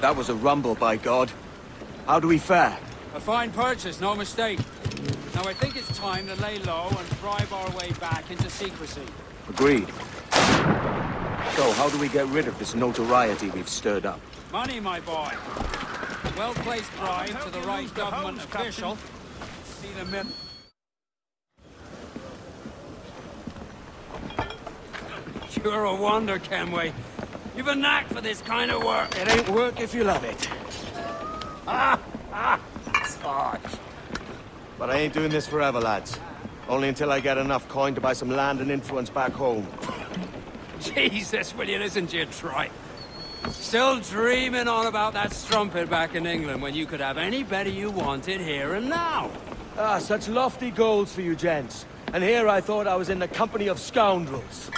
That was a rumble, by God. How do we fare? A fine purchase, no mistake. Now I think it's time to lay low and bribe our way back into secrecy. Agreed. So, how do we get rid of this notoriety we've stirred up? Money, my boy. Well-placed bribe to the right government official. See the myth. You're a wonder, Kenway. You've a knack for this kind of work. It ain't work if you love it. It's hard. But I ain't doing this forever, lads. Only until I get enough coin to buy some land and influence back home. Jesus, will you listen to your tripe? Still dreaming on about that strumpet back in England when you could have any better you wanted here and now. Ah, such lofty goals for you gents. And here I thought I was in the company of scoundrels.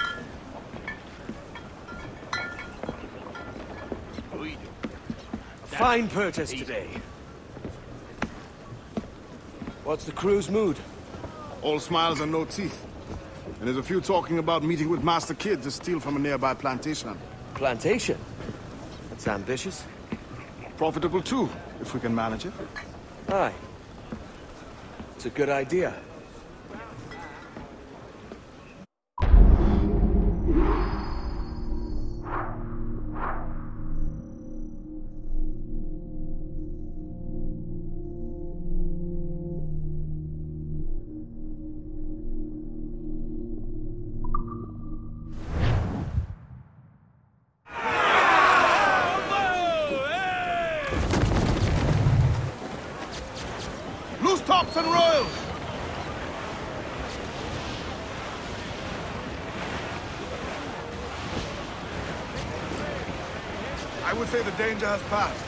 Fine purchase today. What's the crew's mood? All smiles and no teeth. And there's a few talking about meeting with Master Kidd to steal from a nearby plantation. Plantation? That's ambitious. Profitable too, if we can manage it. Aye. It's a good idea. I would say the danger has passed.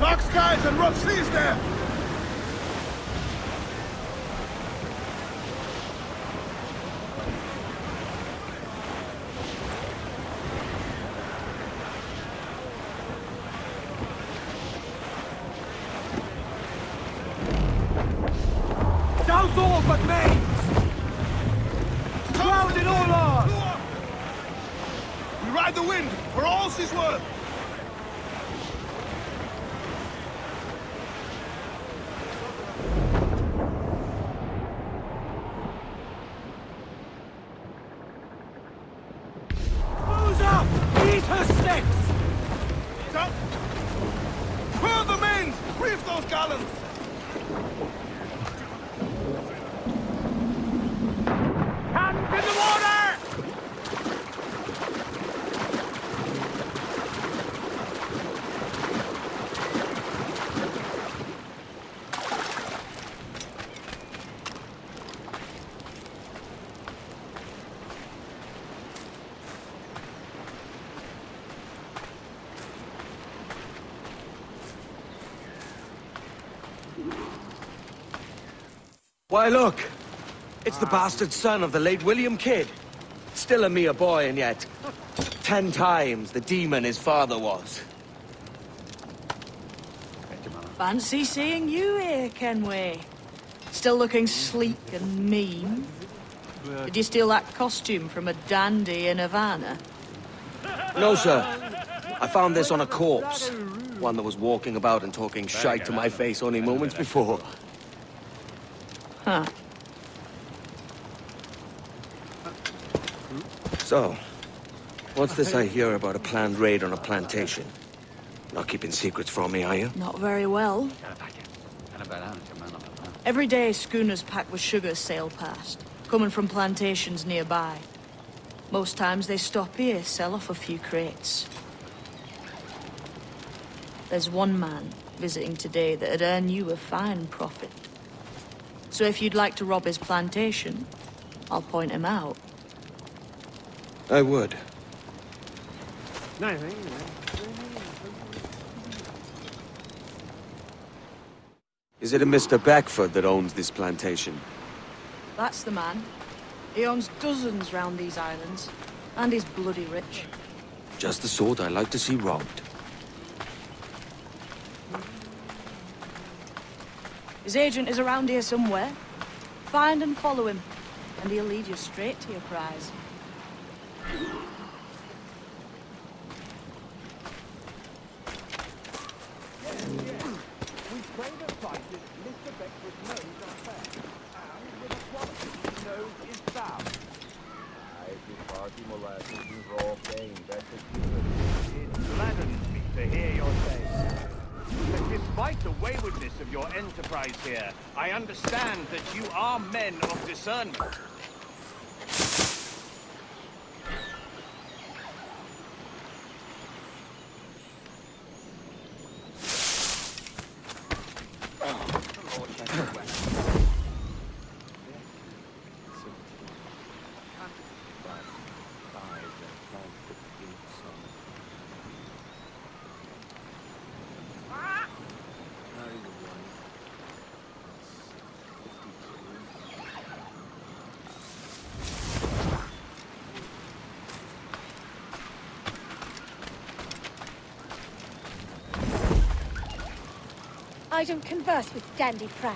Dark skies and rough seas there! Douse all but mains! Drowned in all are! We ride the wind for all she's worth! Why, look! It's the bastard son of the late William Kidd. Still a mere boy, and yet 10 times the demon his father was. Fancy seeing you here, Kenway. Still looking sleek and mean. Did you steal that costume from a dandy in Havana? No, sir. I found this on a corpse. One that was walking about and talking shite to my face only moments before. Huh. So, what's this I hear about a planned raid on a plantation? Not keeping secrets from me, are you? Not very well. Every day, schooners packed with sugar sail past, coming from plantations nearby. Most times they stop here, sell off a few crates. There's one man visiting today that'd earn you a fine profit. So if you'd like to rob his plantation, I'll point him out. I would. Nice, Is it a Mr. Beckford that owns this plantation? That's the man. He owns dozens round these islands, and he's bloody rich. Just the sort I like to see robbed. His agent is around here somewhere. Find and follow him, and he'll lead you straight to your prize. Here, I understand that you are men of discernment. I don't converse with dandy prats.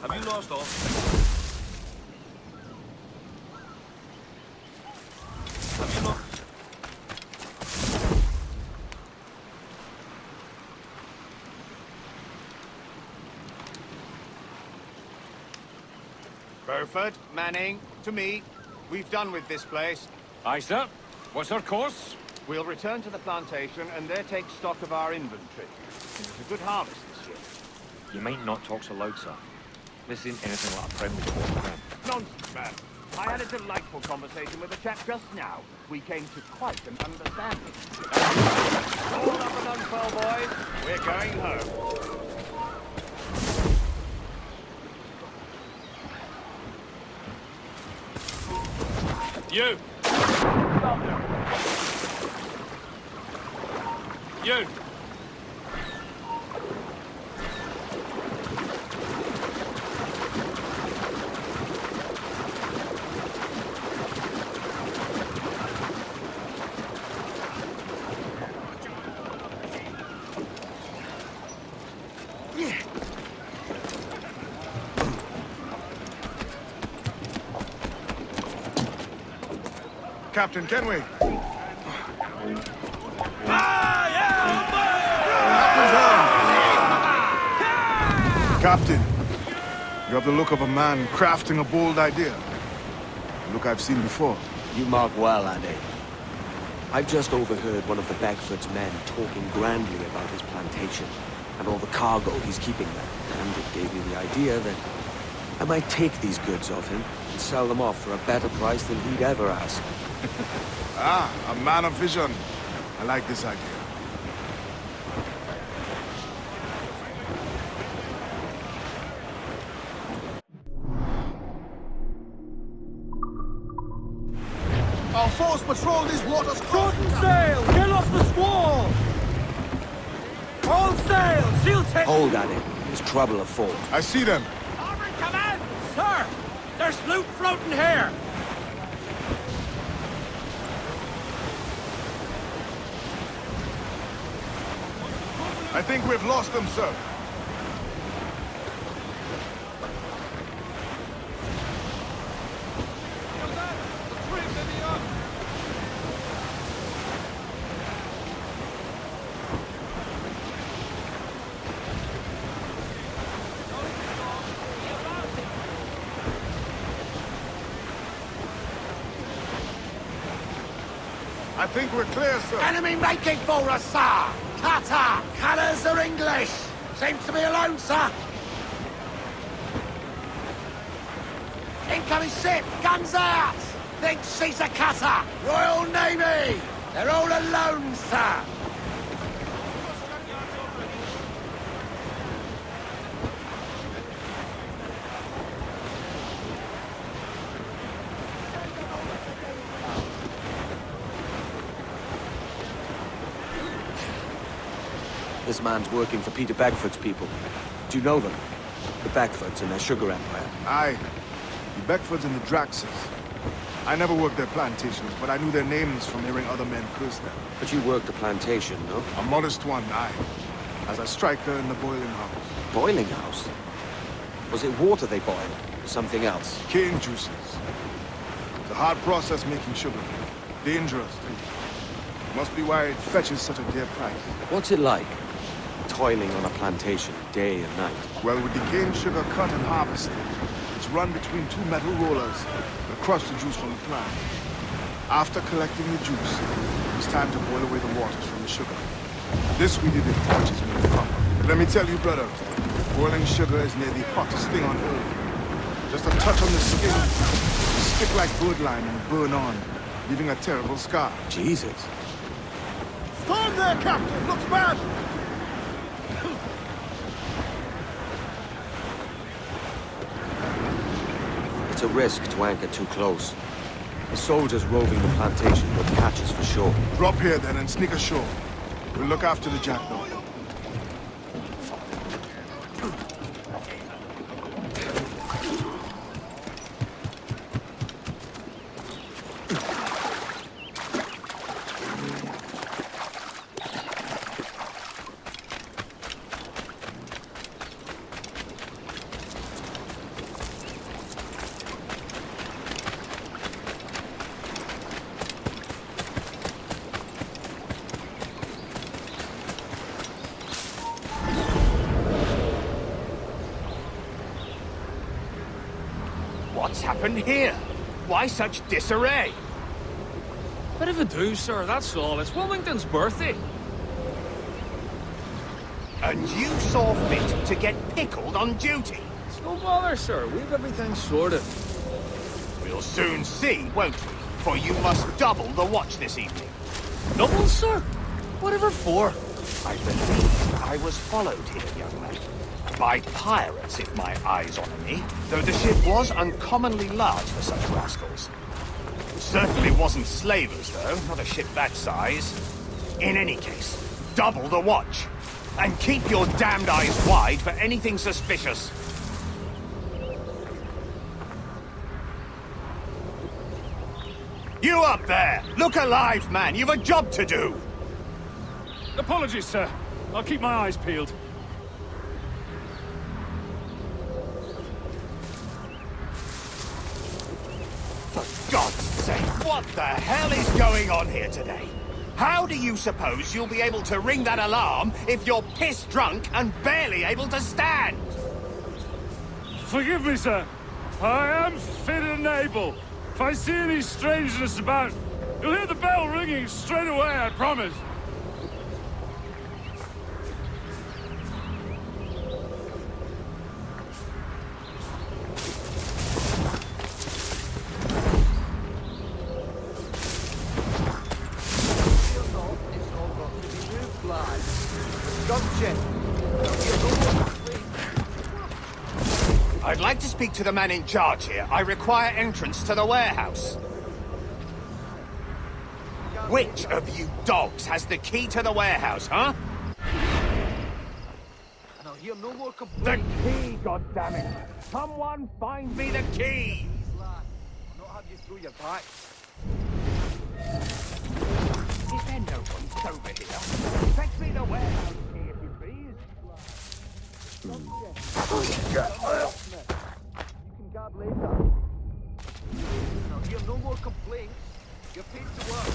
Have you lost all? Have you lost? Beaufort, Manning, to me. We've done with this place. Aye, sir. What's our course? We'll return to the plantation and there take stock of our inventory. It was a good harvest this year. You might not talk so loud, sir. This isn't anything like a friendly talk. Nonsense, man. I had a delightful conversation with a chap just now. We came to quite an understanding. All up and unfurl, boys. We're going home. You! You! Captain Kenway. Captain, you have the look of a man crafting a bold idea. A look I've seen before. You mark well, Andy. I've just overheard one of the Beckford's men talking grandly about his plantation and all the cargo he's keeping there. And it gave me the idea that I might take these goods off him and sell them off for a better price than he'd ever ask. A man of vision. I like this idea. Our force patrol these waters. Shorten sail! Get off the squall! Hold sail! Seal take! Hold at it. There's trouble afoot. I see them. Armored command! Sir! There's loot floating here! I think we've lost them, sir. I think we're clear, sir. Enemy making for us, sir! Cutter! Colours are English! Seems to be alone, sir! Incoming ship! Guns out! Think she's a cutter! Royal Navy! They're all alone, sir! This man's working for Peter Beckford's people. Do you know them? The Beckfords and their sugar empire. Aye. The Beckfords and the Draxes. I never worked their plantations, but I knew their names from hearing other men curse them. But you worked a plantation, no? A modest one, aye. As a striker in the boiling house. Boiling house? Was it water they boiled? Or something else? Cane juices. It's a hard process making sugar. Dangerous, too. Must be why it fetches such a dear price. What's it like? Toiling on a plantation, day and night. Well, with the cane sugar cut and harvested, it's run between two metal rollers that crush the juice from the plant. After collecting the juice, it's time to boil away the waters from the sugar. This we did in torches made of copper. But let me tell you, brother, boiling sugar is near the hottest thing on earth. Just a touch on the skin, you stick like birdlime and burn on, leaving a terrible scar. Jesus. Storm there, Captain! Looks bad! It's a risk to anchor too close. The soldiers roving the plantation will catch us for sure. Drop here then and sneak ashore. We'll look after the jackdaw. What's happened here? Why such disarray? Bit of a do, sir, that's all. It's Wilmington's birthday. And you saw fit to get pickled on duty? It's no bother, sir. We've everything sorted. We'll soon see, won't we? For you must double the watch this evening. Double, sir? Whatever for? I believe I was followed here, young man. By pirates, if my eyes honor me, though the ship was uncommonly large for such rascals. Certainly wasn't slavers, though, not a ship that size. In any case, double the watch, and keep your damned eyes wide for anything suspicious. You up there! Look alive, man! You've a job to do! Apologies, sir. I'll keep my eyes peeled. What the hell is going on here today? How do you suppose you'll be able to ring that alarm if you're piss drunk and barely able to stand? Forgive me, sir. I am fit and able. If I see any strangeness about, you'll hear the bell ringing straight away, I promise. I'd like to speak to the man in charge here. I require entrance to the warehouse. Which of you dogs has the key to the warehouse, huh? I'll hear no more complaints. The key, goddammit! Someone find me the key! I'll not have you through your back. Is there no one over here? Fetch me the warehouse key if you please. Oh, God. Later. I'll hear no more complaints. You're paid to work.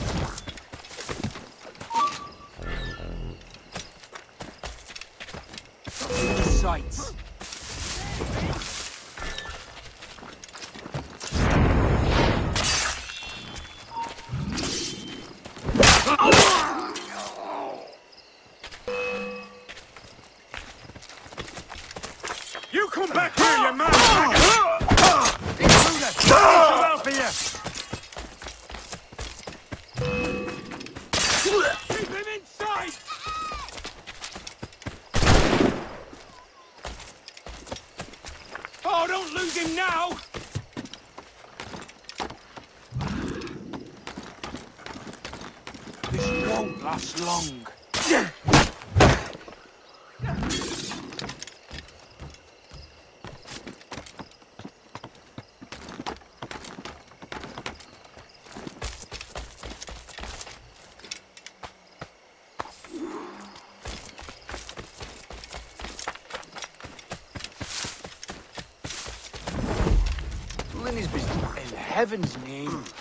Sights. You come back here, you mad! Keep him inside! Oh, don't lose him now! This won't last long. In heaven's name.